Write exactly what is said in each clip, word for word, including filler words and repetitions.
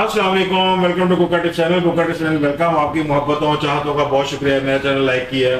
अस्सलाम वालेकुम, welcome to कुका टिप चैनल। कुका टिप चैनल वेलकम, आपकी मोहब्बतों चाहतों का बहुत शुक्रिया। नया चैनल लाइक किया,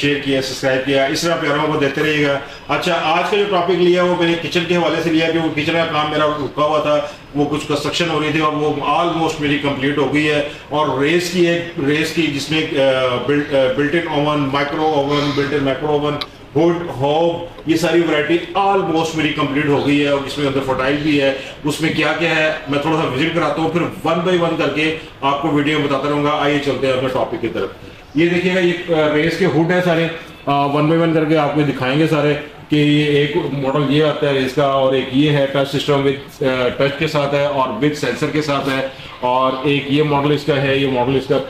शेयर किया, सब्सक्राइब किया, इस तरह प्यारों को देते रहिएगा। अच्छा, आज का जो टॉपिक लिया वो मैंने किचन के हवाले से लिया कि वो किचन का काम मेरा रुका हुआ था, वो कुछ कंस्ट्रक्शन हो रही थी और वो ऑलमोस्ट मेरी कंप्लीट हो गई है। और रेस की एक रेस की जिसमें built in oven, micro oven, built in micro oven, hood, hob, ये सारी वैरायटी ऑलमोस्ट मेरी कंप्लीट हो गई है और इसमें अंदर फर्टाइल भी है। उसमें क्या क्या है मैं थोड़ा सा विजिट कराता हूँ, फिर वन बाई वन करके आपको वीडियो बताता रहूँगा। आइए चलते हैं अपने टॉपिक की तरफ। ये देखिएगा, ये रेस के हुड है सारे, वन बाई वन करके आपको दिखाएंगे सारे कि ये एक मॉडल ये आता है रेस का, और एक ये है टच सिस्टम विद टच के साथ है और विद सेंसर के साथ है, और एक ये मॉडल इसका है। ये मॉडल इसका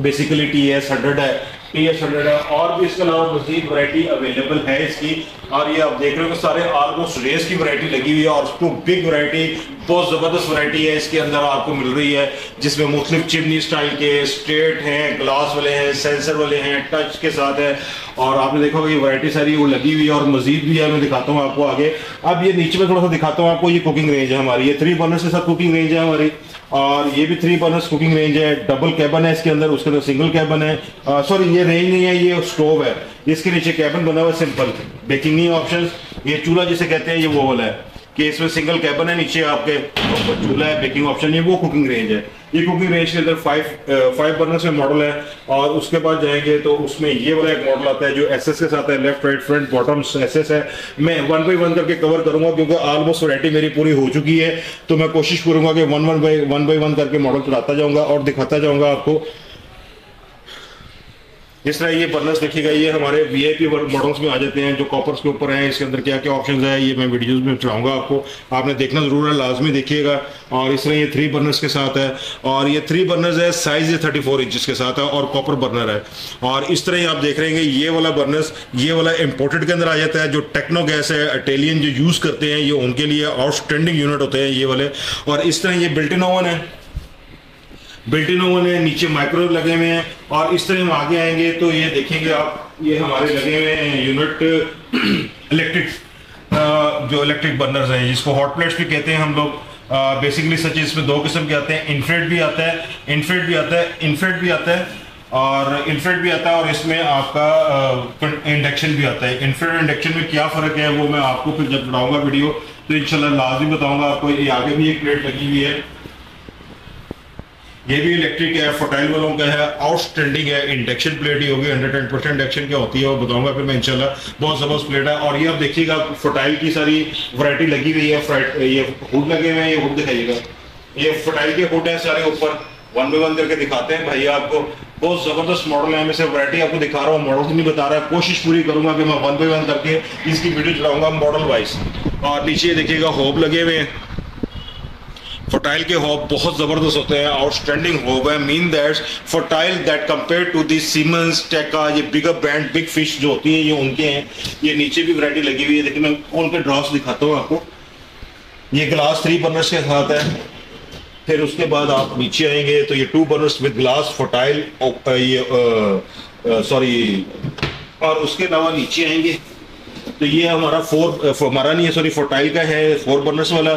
बेसिकली टी एस हंड्रेड है, टी एस हंड्रेड है, और भी इसके अलावा मजीद वैरायटी अवेलेबल है इसकी। और ये आप देख रहे हो सारे ऑलमोस्ट रेस की वैरायटी लगी हुई है और उसको बिग वैरायटी, बहुत ज़बरदस्त वैरायटी है इसके अंदर आपको मिल रही है, जिसमें मुख्तलिफ चिमनी स्टाइल के स्ट्रेट हैं, ग्लास वाले हैं, सेंसर वाले हैं, टच के साथ है। और आपने देखा होगा ये वैरायटी सारी वो लगी हुई है और मजीद भी है, मैं दिखाता हूँ आपको आगे। अब ये नीचे में थोड़ा सा दिखाता हूँ आपको, ये कुकिंग रेंज है हमारी, ये थ्री बर्नर्स के साथ कुकिंग रेंज है हमारी, और ये भी थ्री बर्नर्स कुकिंग रेंज है। डबल कैबन है इसके अंदर, उसके अंदर सिंगल कैबन है, सॉरी ये रेंज नहीं है, ये स्टोव है, इसके नीचे कैबन बना हुआ है, सिंपल बेकिंग नहीं ऑप्शन। ये चूल्हा जिसे कहते हैं ये वो वाला है कि इसमें सिंगल कैबन है, नीचे आपके ऊपर चूल्हा है, बेकिंग ऑप्शन, ये वो कुकिंग रेंज है। ये कुकिंग रेंज के अंदर फाइव फाइव बर्नर्स में मॉडल है। और उसके बाद जाएंगे तो उसमें ये वाला एक मॉडल आता है जो एसएस के साथ है, left right front bottom SS है। मैं वन बाई वन करके कवर करूंगा क्योंकि ऑलमोस्ट वैरायटी मेरी पूरी हो चुकी है, तो मैं कोशिश करूंगा कि one one by one by one करके मॉडल चलाता जाऊँगा और दिखाता जाऊँगा आपको। जिस तरह ये बर्नर्स देखिएगा, ये हमारे वी आई पी मॉडल्स में आ जाते हैं जो कॉपर्स के ऊपर हैं। इसके अंदर क्या क्या ऑप्शंस है ये मैं वीडियोस में चलाऊंगा आपको, आपने देखना ज़रूर है, लाजमी देखिएगा। और इस तरह ये थ्री बर्नर्स के साथ है, और ये थ्री बर्नर्स है, साइज़ ये थर्टी फोर इंचज़ के साथ है और कॉपर बर्नर है। और इस तरह आप देख रहे हैं ये वाला बर्नर्स, ये वाला इम्पोर्टेड के अंदर आ जाता है जो टेक्नो गैस है, इटालियन जो यूज़ करते हैं, ये उनके लिए आउटस्टैंडिंग यूनिट होते हैं ये वाले। और इस तरह ये बिल्ट इन ओवन है, बिल्ट इन ओवन है, नीचे माइक्रोवेव लगे हुए हैं। और इस तरह हम आगे आएंगे तो ये देखेंगे आप, ये हमारे लगे हुए हैं यूनिट इलेक्ट्रिक, जो इलेक्ट्रिक बर्नर्स हैं जिसको हॉट प्लेट्स भी कहते हैं हम लोग बेसिकली। सच इसमें दो किस्म के आते हैं, इन्फ्रेड भी आता है इन्फ्रेड भी आता है इन्फ्रेड भी आता है और इन्फ्रेड भी आता है और इसमें आपका इंडक्शन भी आता है। इन्फ्रेड इंडक्शन में क्या फ़र्क है वो मैं आपको फिर जब बनाऊँगा वीडियो तो इंशाल्लाह लाजमी बताऊँगा आपको। ये आगे भी एक प्लेट लगी हुई है, ये भी इलेक्ट्रिक है, फर्टाइल वालों का है, आउटस्टैंडिंग है, इंडक्शन प्लेट ही होगी, हंड्रेड टेन परसेंट इंडक्शन क्या होती है वो बताऊंगा फिर मैं इंशाल्लाह, बहुत जबरदस्त प्लेट है। और ये आप देखिएगा फर्टाइल की सारी वैरायटी लगी हुई है, ये हुड लगे हुए हैं, ये हुड दिखाइएगा, ये फर्टाइल के हुड है सारे ऊपर, वन बाई वन करके दिखाते हैं भाई आपको। बहुत ज़बरदस्त मॉडल है, मैं सिर्फ वैरायटी आपको दिखा रहा हूँ, मॉडल नहीं बता रहा है, कोशिश पूरी करूँगा कि मैं वन बाई वन करके इसकी वीडियो चलाऊँगा मॉडल वाइज। और नीचे देखिएगा होब लगे हुए हैं, फर्टाइल के होब बहुत ज़बरदस्त होते हैं, आउटस्टैंडिंग होब है, mean that fertile that compare to the Siemens Teka, ये बिगर ब्रांड बिग फिश जो होती है ये उनके हैं। ये नीचे भी वैरायटी लगी हुई है, देखिए मैं खोल के ड्रॉस दिखाता हूँ आपको। ये ग्लास थ्री बर्नर्स के साथ है, फिर उसके बाद आप नीचे आएंगे तो ये two burners with glass fertile, ये सॉरी। और उसके अलावा नीचे आएंगे तो ये हमारा फोर हमारा नहीं है सॉरी फर्टाइल का है, फोर बर्नर्स वाला।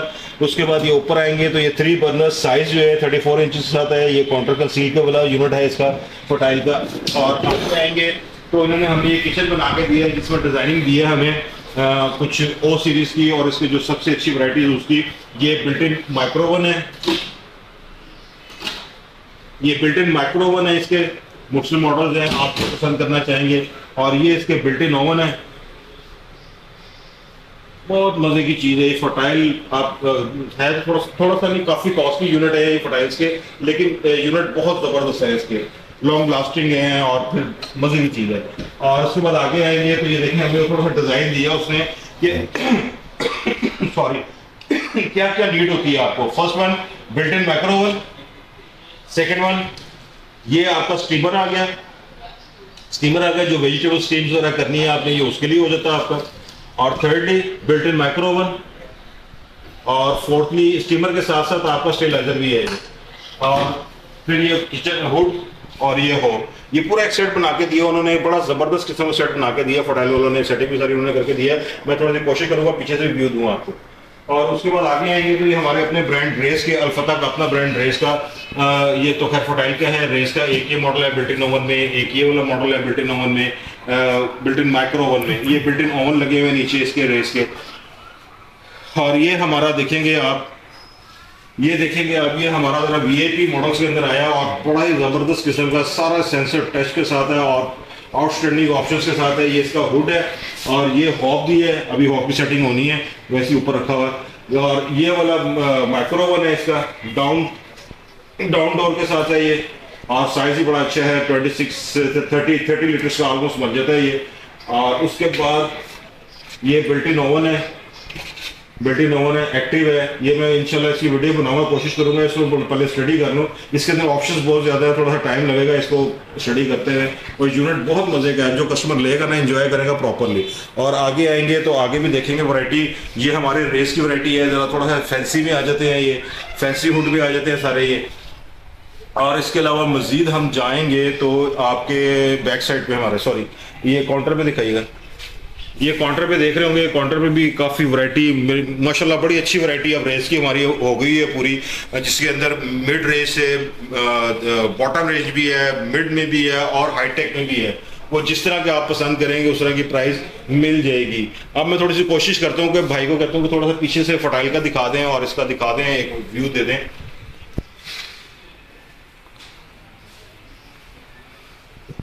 उसके बाद ये ऊपर आएंगे तो ये थ्री बर्नर्स साइज जो है थर्टी फोर इंच के साथ है, ये काउंटर कंसील का वाला यूनिट है इसका फर्टाइल का। और ऊपर आएंगे तो उन्होंने हमें ये किचन बना के दिया है जिसमें डिज़ाइनिंग दी है हमें आ, कुछ ओ सीरीज़ की, और इसकी जो सबसे अच्छी वरायटी है उसकी ये बिल्ट इन माइक्रो ओवन है, ये बिल्ट इन माइक्रो ओवन है, इसके मुख्तलिफ मॉडल्स हैं आपको पसंद करना चाहेंगे। और ये इसके बिल्ट इन ओवन है, बहुत मजे की चीज़ है। ये फर्टाइल आप है थोड़ा थोड़ा सा नहीं, काफ़ी कॉस्टली यूनिट है ये फर्टाइल्स के, लेकिन यूनिट बहुत ज़बरदस्त है, इसके लॉन्ग लास्टिंग है और फिर मजे की चीज़ है। और उसके बाद आगे आएंगे तो ये देखें हमें थोड़ा सा डिज़ाइन दिया उसने कि सॉरी क्या क्या नीड होती है आपको। First one built in micro oven, second one ये आपका स्टीमर आ गया, स्टीमर आ गया जो वेजिटेबल स्टीम्स वगैरह करनी है आपने ये उसके लिए हो जाता है आपका। और thirdly built in micro oven, और फोर्थली स्टीमर के साथ साथ आपका स्टेलाइजर भी है। और फिर ये किचन हुड और ये हो, ये पूरा एक सेट बना के दिया उन्होंने, बड़ा ज़बरदस्त किस्म का सेट बना के दिया फर्टाइल वालों ने, सेटिंग भी सारी उन्होंने करके दिया। मैं थोड़ी देर कोशिश करूँगा पीछे से व्यू दूँ आपको। और उसके बाद आगे आएंगे तो ये हमारे अपने ब्रांड रेस के, अलफता का अपना ब्रांड रेस का आ, ये तो खैर फोटाइल का है। रेस का एक ये मॉडल है बिल्ट इन ओवन में, एक ये वाला मॉडल है बिल्ट इन ओवन में, बिल्ट इन माइक्रो ओवन में। ये बिल्ट इन ओवन लगे हुए नीचे इसके रेस के। और ये हमारा देखेंगे आप, ये देखेंगे आप, ये हमारा जरा वी आई पी मॉडल्स के अंदर आया और बड़ा ही ज़बरदस्त किस्म का, सारा सेंसर टच के साथ है और आउटस्टैंडिंग ऑप्शन के साथ है। ये इसका हुड है और ये हॉप भी है, अभी हॉप की सेटिंग होनी है, वैसे ऊपर रखा हुआ है। और ये वाला माइक्रो ओवन है, इसका डाउन डाउन डोर के साथ है ये और साइज ही बड़ा अच्छा है, ट्वेंटी सिक्स से थर्टी थर्टी लीटर्स का ऑलमोस्ट बन जाता है ये। और उसके बाद ये बिल्ट इन ओवन है, बिल्ट इन ओवन है, एक्टिव है। ये मैं इंशाल्लाह इसकी वीडियो बनाऊंगा, कोशिश करूंगा इसको पहले स्टडी कर लूँ। इसके अंदर ऑप्शंस बहुत ज़्यादा है, थोड़ा सा टाइम लगेगा इसको स्टडी करते हुए। और यूनिट बहुत मज़े का है, जो कस्टमर लेगा ना एंजॉय करेगा प्रॉपरली। और आगे आएंगे तो आगे भी देखेंगे वैरायटी। ये हमारे रेस की वैरायटी है, ज़रा थोड़ा सा फैंसी में आ जाते हैं, ये फैंसी हुड भी आ जाते हैं सारे ये। और इसके अलावा मज़ीद हम जाएँगे तो आपके बैक साइड पर हमारे, सॉरी ये काउंटर पर दिखाइएगा, ये काउंटर पे देख रहे होंगे, काउंटर पे भी काफ़ी वैरायटी माशाल्लाह बड़ी अच्छी वैरायटी अब रेस की हमारी हो गई है पूरी, जिसके अंदर मिड रेस है, बॉटम रेंज भी है, मिड में भी है और हाईटेक में भी है। वो जिस तरह के आप पसंद करेंगे उस तरह की प्राइस मिल जाएगी। अब मैं थोड़ी सी कोशिश करता हूँ कि भाई को कहता हूँ कि थोड़ा सा पीछे से फोटाइल का दिखा दें और इसका दिखा दें, एक व्यू दे दें।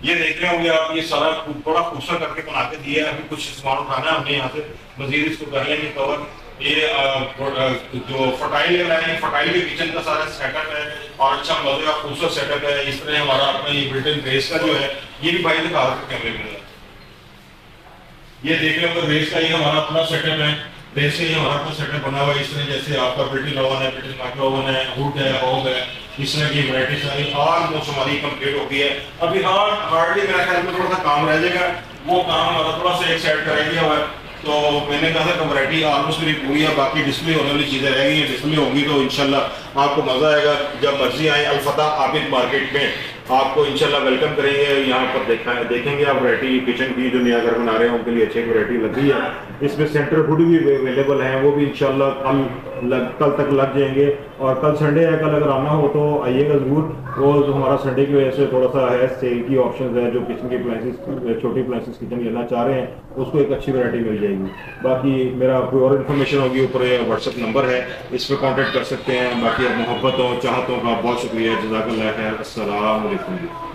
ये देख रहे होंगे आप, ये सारा बड़ा खूबसूरत करके बना के दिया है। अभी कुछ सामान उठाना है हमने यहाँ से, मजीद इसको कर लेंगे कवर। ये जो फटाइल है, फटाइल के किचन का सारा सेटअप है और अच्छा मजे का खूबसूरत सेटअप है। इस तरह हमारा अपना ये बिल्ट इन रेस का जो है, ये भी भाई दिखा रहे कैमरे में, ये देख रहे होंगे रेस का, ये हमारा अपना सेटअप है। रेस से ये हमारा अपना सेटअप बना हुआ है इस तरह, जैसे आपका बिल्ट इन ओवन है, बिल्ट इन माइक्रो ओवन है, हुड है, होब है, इस तरह की वैरायटी सारी ऑलमोस्ट हमारी कंप्लीट हो गई है। अभी हाँ हार्डली मेरा ख्याल में थोड़ा सा काम रह जाएगा, वो काम हमारा थोड़ा सा एक साइड कर दिया हुआ है। तो मैंने कहा था कि वैरायटी ऑलमोस्ट मेरी पूरी है, बाकी डिस्प्ले होने वाली चीज़ें रह गई हैं। डिस्प्ले होंगी तो इंशाल्लाह आपको मज़ा आएगा, जब मर्जी आए अलफता आबिद मार्केट में आपको इंशाल्लाह वेलकम करेंगे। यहाँ पर देखा देखेंगे आप वैरायटी किचन की जो नया घर बना रहे हैं उनके लिए अच्छी वैरायटी लगी है। इसमें सेंटर फूड भी अवेलेबल हैं, वो भी इंशाल्लाह कल लग कल तक लग जाएंगे। और कल संडे है, कल अगर आना हो तो आइएगा ज़रूर। रोज़ हमारा संडे की वजह से थोड़ा सा है सेल की ऑप्शन है, जो किचन की अप्लाइंसेस, छोटी अप्लाइंसेस किचन लेना चाह रहे हैं उसको एक अच्छी वैरायटी मिल जाएगी। बाकी मेरा कोई और इन्फॉर्मेशन होगी ऊपर व्हाट्सअप नंबर है, इस पर कॉन्टैक्ट कर सकते हैं। बाकी मोहब्बत और चाहतों का बहुत शुक्रिया, जज़ाकल्लाह खैर, अस्सलाम वालेकुम।